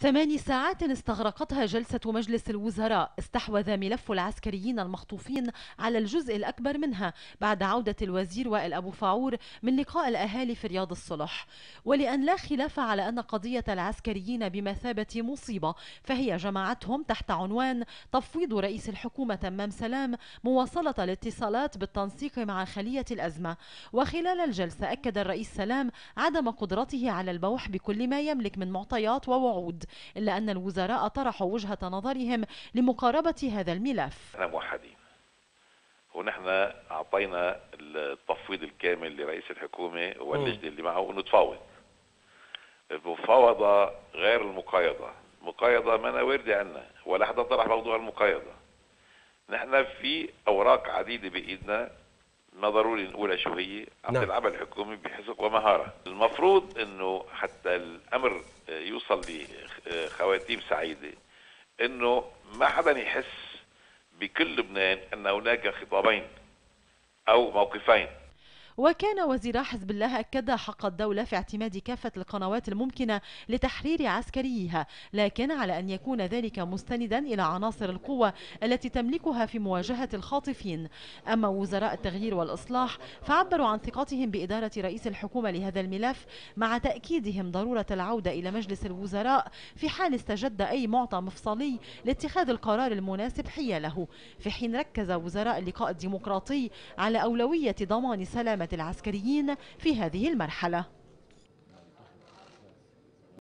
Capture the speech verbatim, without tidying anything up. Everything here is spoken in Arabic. ثماني ساعات استغرقتها جلسة مجلس الوزراء استحوذ ملف العسكريين المخطوفين على الجزء الأكبر منها بعد عودة الوزير وائل أبو فاعور من لقاء الأهالي في رياض الصلح. ولأن لا خلاف على أن قضية العسكريين بمثابة مصيبة، فهي جمعتهم تحت عنوان تفويض رئيس الحكومة تمام سلام مواصلة الاتصالات بالتنسيق مع خلية الأزمة. وخلال الجلسة أكد الرئيس سلام عدم قدرته على البوح بكل ما يملك من معطيات ووعود، إلا أن الوزراء طرحوا وجهة نظرهم لمقاربة هذا الملف. نحن موحدين ونحن أعطينا التفويض الكامل لرئيس الحكومة واللجنة اللي معه أنه تفاوض المفاوضة غير المقايضة. المقايضة ما وارد عنا ولا حدا طرح موضوع المقايضة. نحن في أوراق عديدة بإيدنا، ما ضروري نقولها شو هي، عم تلعبها الحكومة بحسق ومهارة. المفروض أنه حتى الأمر يوصل لخواتيم سعيدة، أنه ما حدا يحس بكل لبنان أن هناك خطابين أو موقفين. وكان وزير حزب الله أكد حق الدولة في اعتماد كافة القنوات الممكنة لتحرير عسكريها، لكن على أن يكون ذلك مستندا إلى عناصر القوة التي تملكها في مواجهة الخاطفين. أما وزراء التغيير والإصلاح فعبروا عن ثقتهم بإدارة رئيس الحكومة لهذا الملف، مع تأكيدهم ضرورة العودة إلى مجلس الوزراء في حال استجد أي معطى مفصلي لاتخاذ القرار المناسب حياله، في حين ركز وزراء اللقاء الديمقراطي على أولوية ضمان سلامة العسكريين في هذه المرحلة.